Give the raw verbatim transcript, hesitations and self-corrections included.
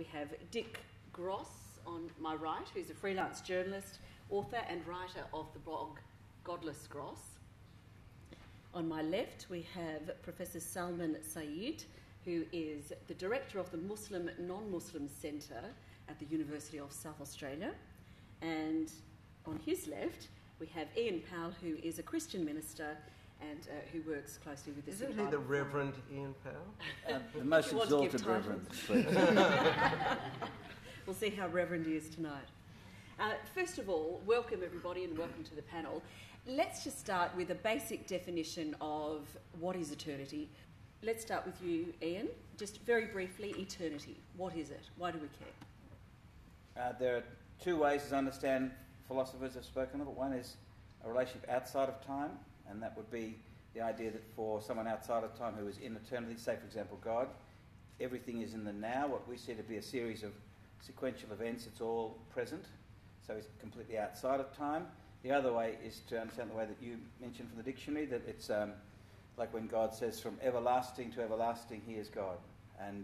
We have Dick Gross on my right, who's a freelance journalist, author and writer of the blog Godless Gross. On my left, we have Professor Salman Sayyid, who is the director of the Muslim Non-Muslim Centre at the University of South Australia. And on his left, we have Ian Powell, who is a Christian minister and uh, who works closely with this. Isn't he the Reverend Ian Powell? Uh, the most exalted Reverend. We'll see how Reverend he is tonight. Uh, first of all, welcome everybody and welcome to the panel. Let's just start with a basic definition of what is eternity. Let's start with you, Ian. Just very briefly, eternity. What is it? Why do we care? Uh, there are two ways to understand philosophers have spoken of it. One is a relationship outside of time, and that would be the idea that for someone outside of time who is in eternity, say, for example, God, everything is in the now. What we see to be a series of sequential events, it's all present. So it's completely outside of time. The other way is to understand the way that you mentioned from the dictionary, that it's... Um, Like when God says, from everlasting to everlasting, He is God. And